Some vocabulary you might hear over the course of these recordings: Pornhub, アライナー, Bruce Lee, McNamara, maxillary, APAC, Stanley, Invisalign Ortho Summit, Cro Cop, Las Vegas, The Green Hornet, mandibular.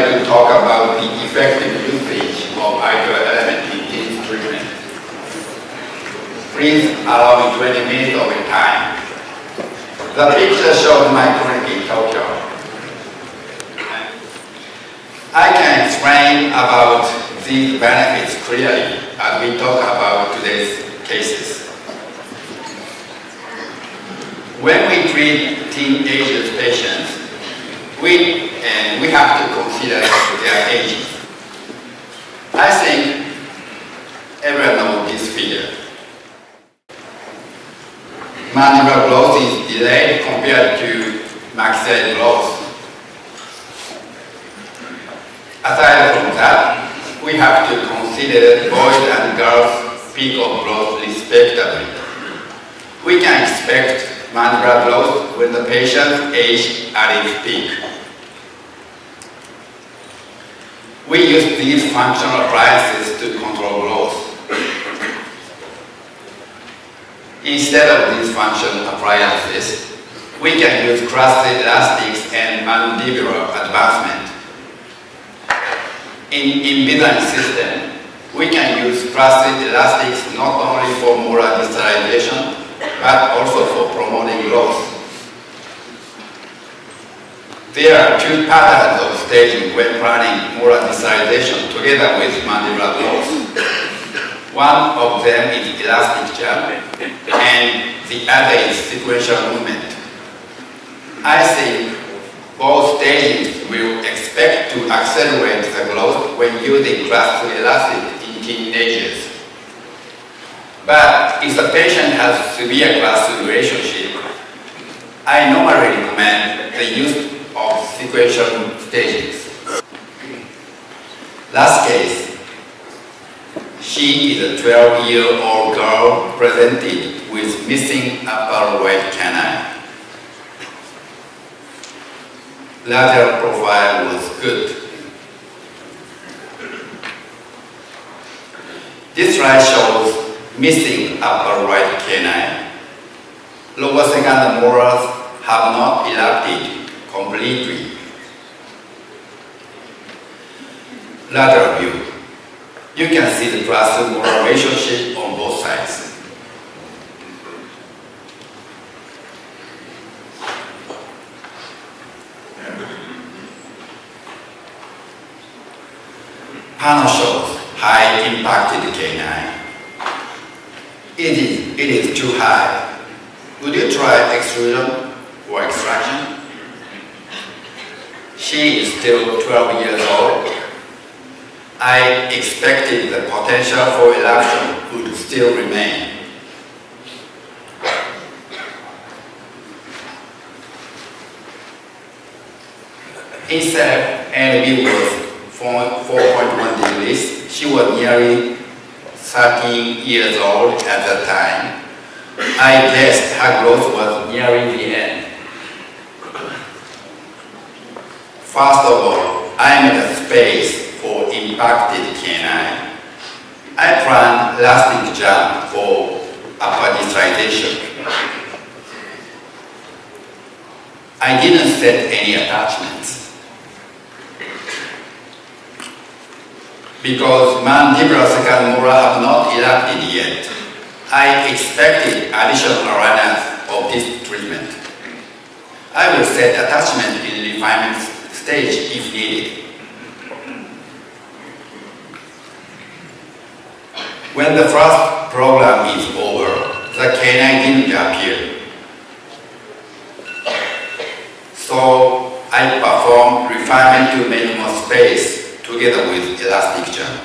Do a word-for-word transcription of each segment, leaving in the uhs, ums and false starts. like to talk about the effective usage of ideoelement disease treatment. Please allow me twenty minutes of your time. The picture shows my clinic in Tokyo. I can explain about these benefits clearly as we talk about today's cases. When we treat teenage patients, We, and we have to consider their age. I think everyone knows this figure. Mandibular growth is delayed compared to maxillary growth. Aside from that, we have to consider boys and girls' peak of growth respectively. We can expect mandibular growth when the patient age at its peak. We use these functional appliances to control growth. Instead of these functional appliances, we can use crusted elastics and mandibular advancement. In Invisalign system, we can use crusted elastics not only for molar distalization, but also for promoting growth. There are two patterns of staging when planning molar distalization together with mandibular growth. One of them is elastic jump, and the other is sequential movement. I think both stagings will expect to accelerate the growth when using crusted elastic in teenagers. But if the patient has severe crusted relationship, I normally recommend the use of sequential stagings. Last case, she is a twelve-year-old girl presented with missing upper right canine. Lateral profile was good. This slide shows missing upper right canine. Lower second molars have not erupted completely. Lateral view. You can see the crusted molar relationship on both sides. Panel shows high impacted canine. It is, it is too high. Would you try extrusion or extraction? She is still twelve years old. I expected the potential for eruption would still remain. Instead, N A B was four point one degrees. She was nearly thirteen years old at the time. I guessed her growth was nearing the end. First of all, I made a space for impacted canine. I planned elastic jump for upper distalization. I didn't set any attachments. Because mandibular second molar have not erupted yet, I expected additional awareness of this treatment. I will set attachment in refinement stage if needed. When the first program is over, the canine didn't appear. So I performed refinement to make more space together with elastic jump.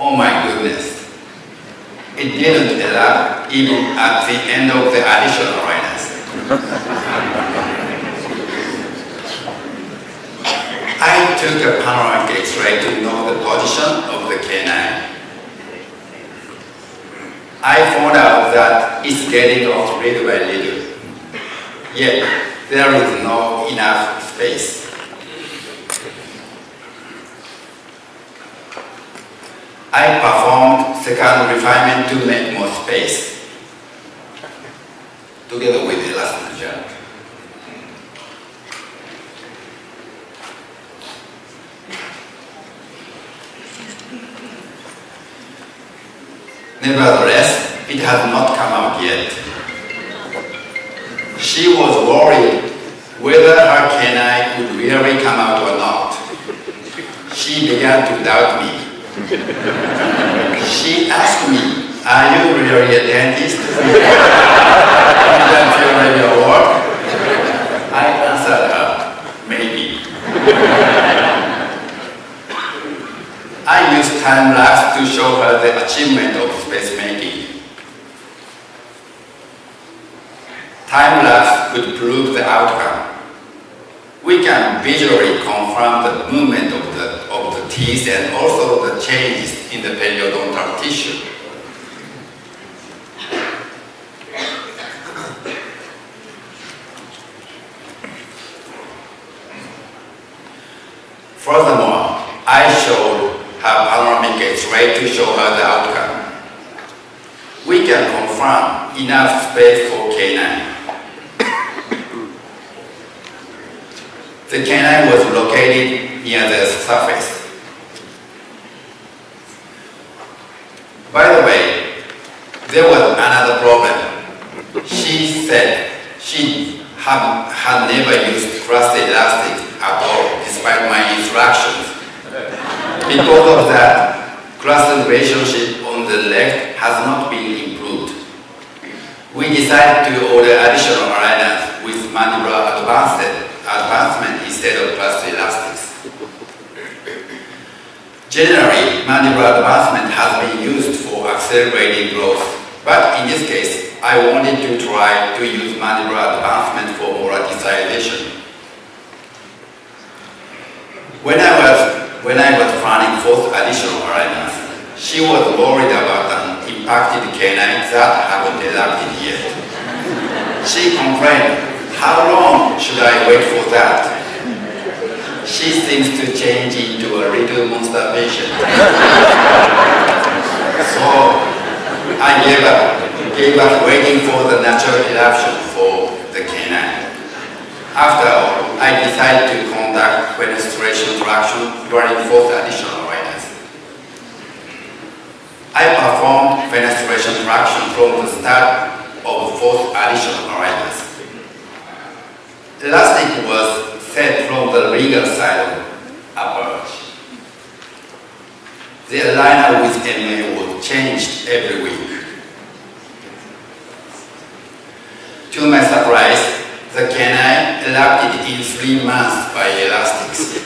Oh my goodness, it didn't erupt even at the end of the additional awareness. I took a panoramic X-ray to know the position of the canine. I found out that it's getting off little by little, yet there is no enough space. I performed second refinement to make more space, together with the elastic gel. Nevertheless, it has not come out yet. She was worried whether her canine would really come out or not. She began to doubt me. She asked me, "Are you really a dentist? You don't feel like your work?" I answered her, "Maybe." I used time-lapse to show her the achievement of space-making. Time-lapse could prove the outcome. We can visually confirm the movement of the, of the teeth and also the changes in the periodontal tissue. Furthermore, I showed her panoramic X-ray to show her the outcome. We can confirm enough space for canine. The canine was located near the surface. By the way, there was another problem. She said she had, had never used crusty elastic at all, despite my instructions. Because of that, crusted relationship on the leg has not been improved. We decided to order additional aligners with mandibular advanced. advancement instead of crusty elastics. Generally, mandibular advancement has been used for accelerating growth, but in this case, I wanted to try to use mandibular advancement for motilization. When I was when I was planning for additional alignments, she was worried about an impacted canine that haven't adapted yet. She complained, "How long should I wait for that? She seems to change into a little monster patient." So I gave up, gave up waiting for the natural eruption for the canine. After all, I decided to conduct fenestration traction during fourth additional awareness. I performed fenestration traction from the start of fourth additional awareness. Elastic was set from the regal side of upper arch. The aligner with M A was changed every week. To my surprise, the canine erupted in three months by elastics.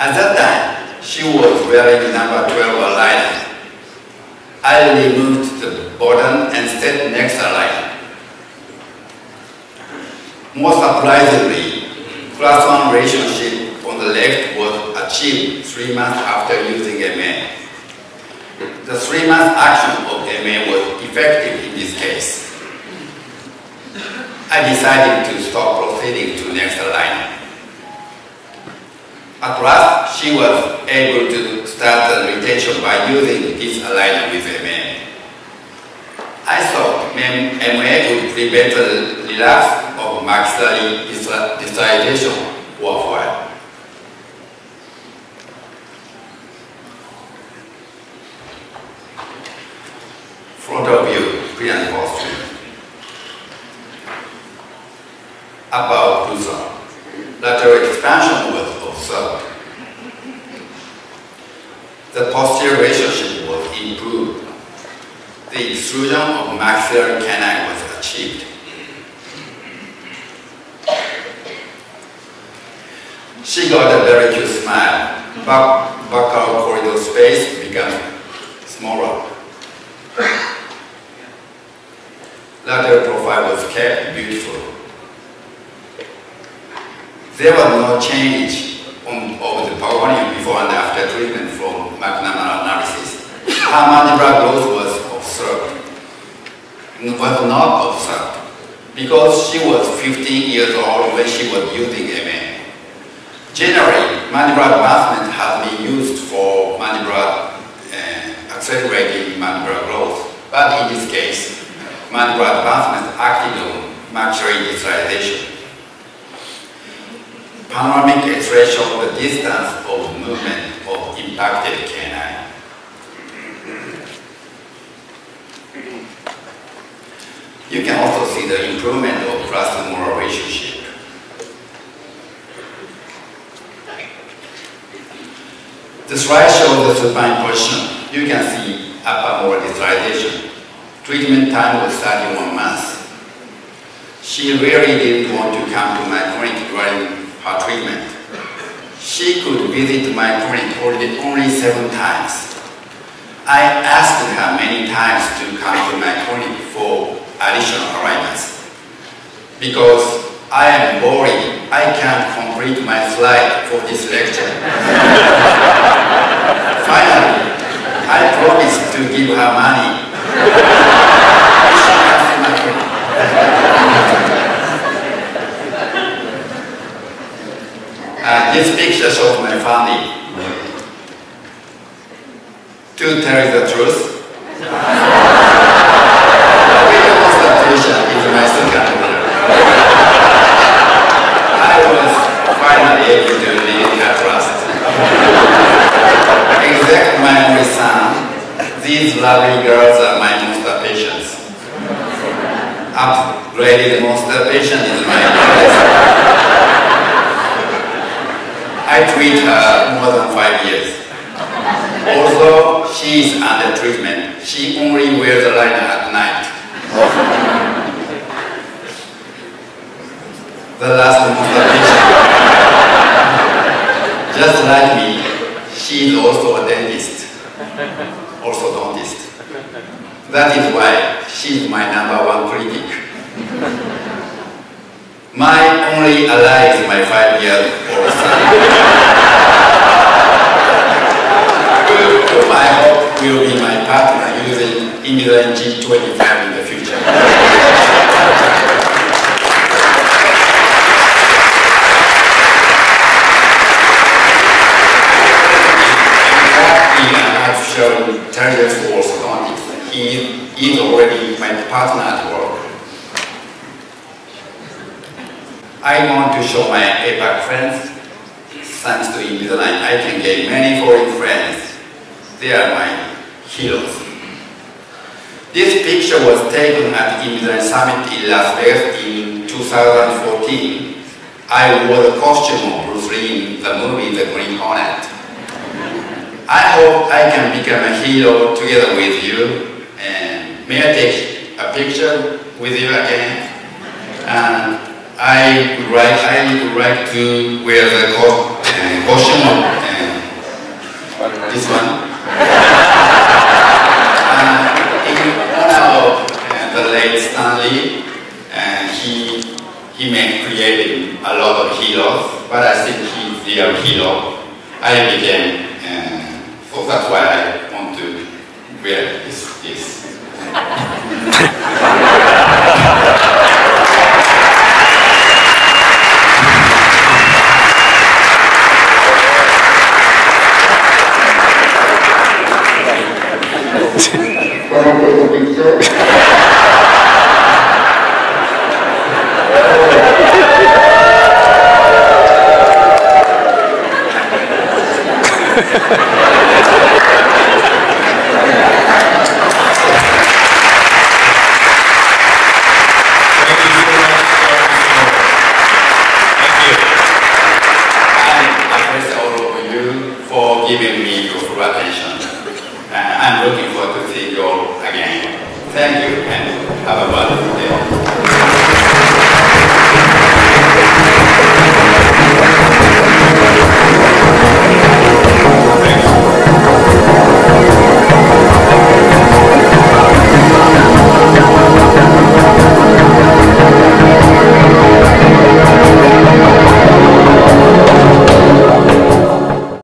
At that time, she was wearing number twelve aligner. I removed the bottom and set next aligner. More surprisingly, class one relationship on the left was achieved three months after using M A. The three-month action of M A was effective in this case. I decided to stop proceeding to next alignment. At last, she was able to start the retention by using this alignment with M A. I thought M A would prevent the relapse of maxillary dilatation worthwhile. Frontal view, pre and post view. Upper occlusal. Lateral expansion was observed. The posterior relationship was improved. The extrusion of maxillary canine was achieved. She got a very cute smile. Back, buccal corridor space became smaller. Lateral profile was kept beautiful. There was no change on, of the pogonium before and after treatment from McNamara analysis. Her mandibular growth was observed, was not observed, because she was fifteen years old when she was using M A. Generally, mandibular advancement has been used for mandibular uh, accelerating mandibular growth, but in this case, mandibular advancement acted on maxillary digitalization. Panoramic X-ray shows the distance of movement of impacted canine. You can also see the improvement of class-to-molar relationship. The slide shows the supine position. You can see upper molar digitalization. Treatment time was thirty-one months. She really didn't want to come to my clinic during her treatment. She could visit my clinic only seven times. I asked her many times to come to my clinic for additional appointments. Because I am boring, I can't complete my slide for this lecture. Finally, I promised to give her money. Uh, this picture shows my family. To tell you the truth, the video consultation is my second one. I was finally able to lead her trust. Except my only son, these lovely girls are my monster patients. Upgraded monster patient is my youngest. I treat her more than five years. Although she is under treatment, she only wears a liner at night. The last observation. Just like me, she is also a dentist, orthodontist. That is why she is my number one critic. My only ally is my five-year-old son. Who I hope will be my partner using Invisalign G twenty-five in the future. In fact, I've shown targets for orthodontics. He is already my partner at work. I want to show my APAC friends. Thanks to Invisalign, I can get many foreign friends. They are my heroes. This picture was taken at Invisalign Summit in Las Vegas in two thousand fourteen. I wore the costume of Bruce Lee in the movie The Green Hornet. I hope I can become a hero together with you. And may I take a picture with you again? And I would like, I would like to wear the co uh, costume of uh, this one. Uh, in honor of uh, the late Stanley, and uh, he he may create a lot of heroes, but I think he's the real hero. I became, uh, so that's why I want to wear this. this. Vamos a ver un poquito.